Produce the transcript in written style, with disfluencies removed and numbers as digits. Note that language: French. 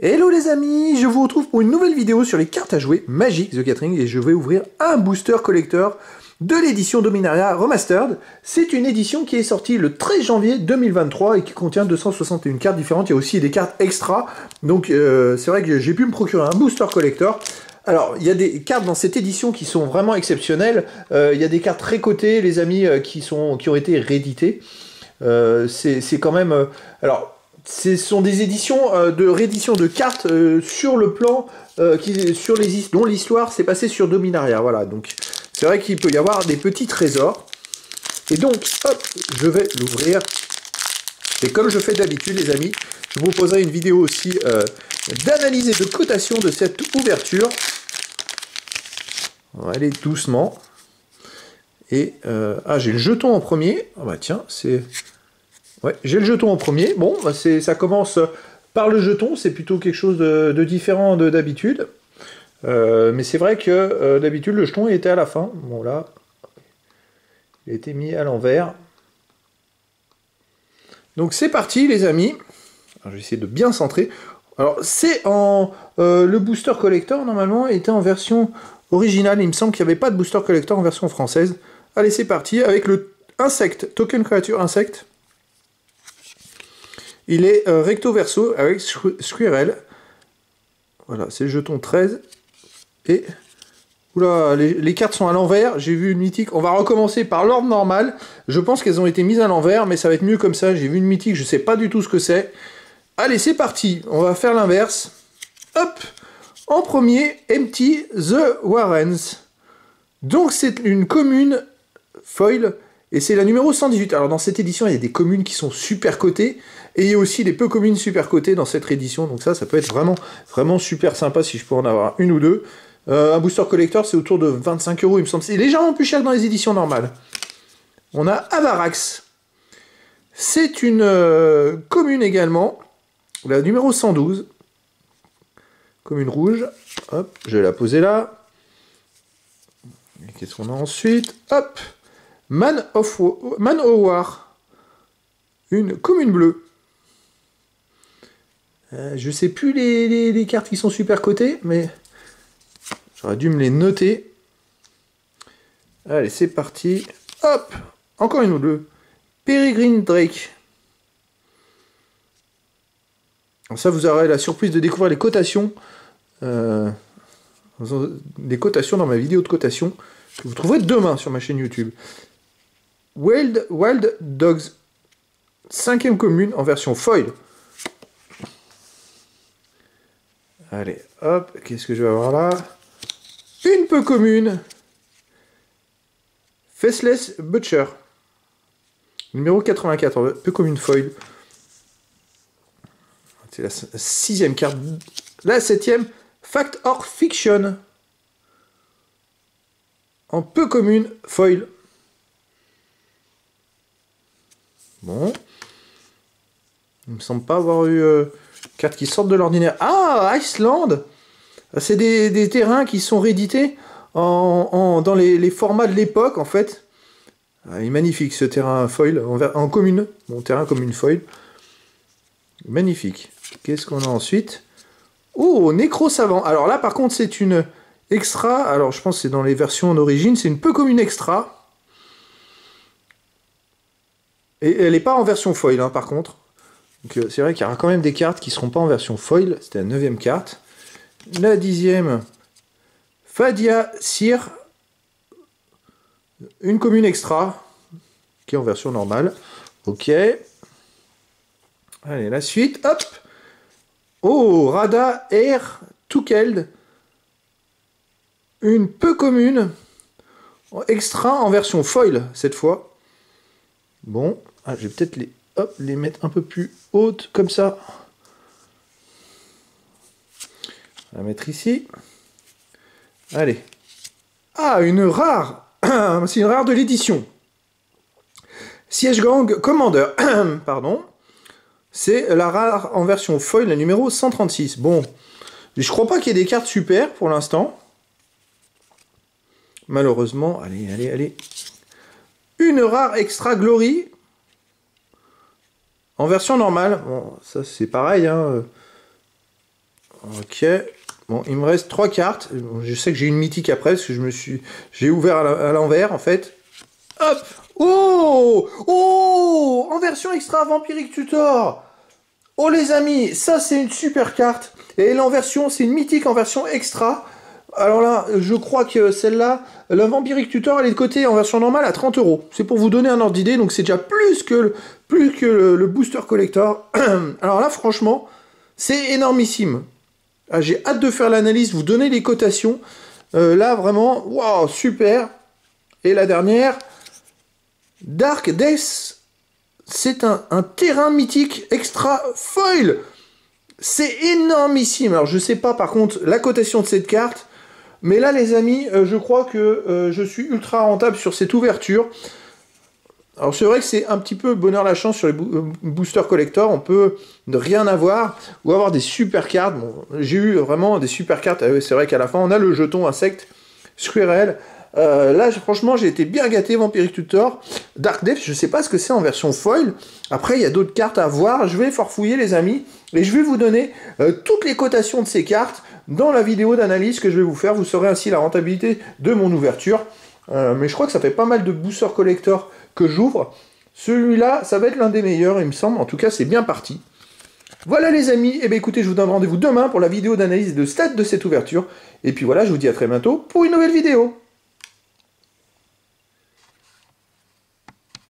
Hello les amis, je vous retrouve pour une nouvelle vidéo sur les cartes à jouer Magic The Gathering et je vais ouvrir un booster collector de l'édition Dominaria Remastered. C'est une édition qui est sortie le 13 janvier 2023 et qui contient 261 cartes différentes. Il y a aussi des cartes extra, donc c'est vrai que j'ai pu me procurer un booster collector. Alors, il y a des cartes dans cette édition qui sont vraiment exceptionnelles. Il y a des cartes récotées, les amis, qui ont été rééditées. C'est quand même... alors, ce sont des éditions de réédition de cartes sur le plan dont l'histoire s'est passée sur Dominaria. Voilà, donc c'est vrai qu'il peut y avoir des petits trésors. Et donc, hop, je vais l'ouvrir. Et comme je fais d'habitude, les amis, je vous proposerai une vidéo aussi d'analyse et de cotation de cette ouverture. On va aller doucement. Et ah, j'ai le jeton en premier. Ah bah tiens, c'est... Ouais, j'ai le jeton en premier. Bon, bah ça commence par le jeton. C'est plutôt quelque chose de différent d'habitude. Mais c'est vrai que d'habitude, le jeton était à la fin. Bon, là, il a été mis à l'envers. Donc c'est parti, les amis. Alors, je vais essayer de bien centrer. Alors, c'est en... le booster collector, normalement, était en version originale. Il me semble qu'il n'y avait pas de booster collector en version française. Allez, c'est parti. Avec le insecte, token créature insecte. Il est recto verso avec Squirrel. Voilà, c'est le jeton 13. Et... oula, les cartes sont à l'envers. J'ai vu une mythique. On va recommencer par l'ordre normal. Je pense qu'elles ont été mises à l'envers, mais ça va être mieux comme ça. J'ai vu une mythique, je ne sais pas du tout ce que c'est. Allez, c'est parti. On va faire l'inverse. Hop. En premier, Empty The Warrens. Donc, c'est une commune foil. Et c'est la numéro 118. Alors, dans cette édition, il y a des communes qui sont super cotées. Et il y a aussi des peu communes super cotées dans cette édition. Donc ça, ça peut être vraiment, vraiment super sympa si je peux en avoir une ou deux. Un booster collector, c'est autour de 25 €, il me semble. C'est légèrement plus cher que dans les éditions normales. On a Avarax. C'est une commune également. La numéro 112. Commune rouge. Hop, je vais la poser là. Qu'est-ce qu'on a ensuite? Hop. Man of War. Une commune bleue. Je sais plus les cartes qui sont super cotées, mais j'aurais dû me les noter. Allez, c'est parti. Hop. Encore une ou deux. Peregrine Drake. Alors ça, vous aurez la surprise de découvrir les cotations. Des cotations dans ma vidéo de cotation que vous trouverez demain sur ma chaîne YouTube. Wild Wild Dogs, 5e commune en version foil. Allez, hop, qu'est-ce que je vais avoir là? Une peu commune. Faceless Butcher. Numéro 84, peu commune foil. C'est la 6e carte. La 7e, Fact or Fiction. En peu commune foil. Bon. Il me semble pas avoir eu cartes qui sortent de l'ordinaire. Ah, Iceland. C'est des terrains qui sont réédités dans les formats de l'époque, en fait. Ah, il est magnifique, ce terrain foil, en commune. Mon terrain commune foil. Magnifique. Qu'est-ce qu'on a ensuite? Oh, Nécro Savant. Alors là, par contre, c'est une extra. Alors, je pense que c'est dans les versions en origine. C'est une peu commune extra. Et elle n'est pas en version foil, hein, par contre. Donc c'est vrai qu'il y aura quand même des cartes qui ne seront pas en version foil. C'était la 9e carte. La 10e, Fadia Sir. Une commune extra, qui est en version normale. Ok. Allez, la suite. Hop. Oh, Rada Air Tukeld. Une peu commune. Extra en version foil, cette fois. Bon. Ah, je vais peut-être les mettre un peu plus hautes, comme ça. On va la mettre ici. Allez. Ah, une rare. C'est une rare de l'édition. Siege Gang Commander. Pardon. C'est la rare en version foil, la numéro 136. Bon. Je crois pas qu'il y ait des cartes super pour l'instant. Malheureusement. Allez, allez, allez. Une rare extra glory. En version normale, bon, ça c'est pareil, hein. Ok. Bon, il me reste 3 cartes. Je sais que j'ai une mythique après, parce que j'ai ouvert à l'envers, en fait. Hop! Oh! Oh! En version extra Vampiric Tutor! Oh les amis, ça c'est une super carte. Et là en version, c'est une mythique en version extra. Alors là, je crois que celle-là, la Vampiric Tutor, elle est de côté en version normale à 30 €. C'est pour vous donner un ordre d'idée, donc c'est déjà plus que le booster collector. Alors là, franchement, c'est énormissime. Ah, j'ai hâte de faire l'analyse, vous donner les cotations. Là, vraiment, waouh, super. Et la dernière, Dark Death. C'est un terrain mythique extra foil. C'est énormissime. Alors je sais pas par contre la cotation de cette carte. Mais là les amis, je crois que je suis ultra rentable sur cette ouverture. Alors c'est vrai que c'est un petit peu bonheur la chance sur les boosters collector. On peut ne rien avoir ou avoir des super cartes. Bon, j'ai eu vraiment des super cartes. C'est vrai qu'à la fin on a le jeton insecte Squirrel. Là, franchement, j'ai été bien gâté, Vampiric Tutor. Dark Death, je sais pas ce que c'est en version foil. Après, il y a d'autres cartes à voir. Je vais farfouiller, les amis. Et je vais vous donner toutes les cotations de ces cartes dans la vidéo d'analyse que je vais vous faire. Vous saurez ainsi la rentabilité de mon ouverture. Mais je crois que ça fait pas mal de boosters collector que j'ouvre. Celui-là, ça va être l'un des meilleurs, il me semble. En tout cas, c'est bien parti. Voilà, les amis. Eh bien, écoutez, je vous donne rendez-vous demain pour la vidéo d'analyse de stats de cette ouverture. Et puis voilà, je vous dis à très bientôt pour une nouvelle vidéo.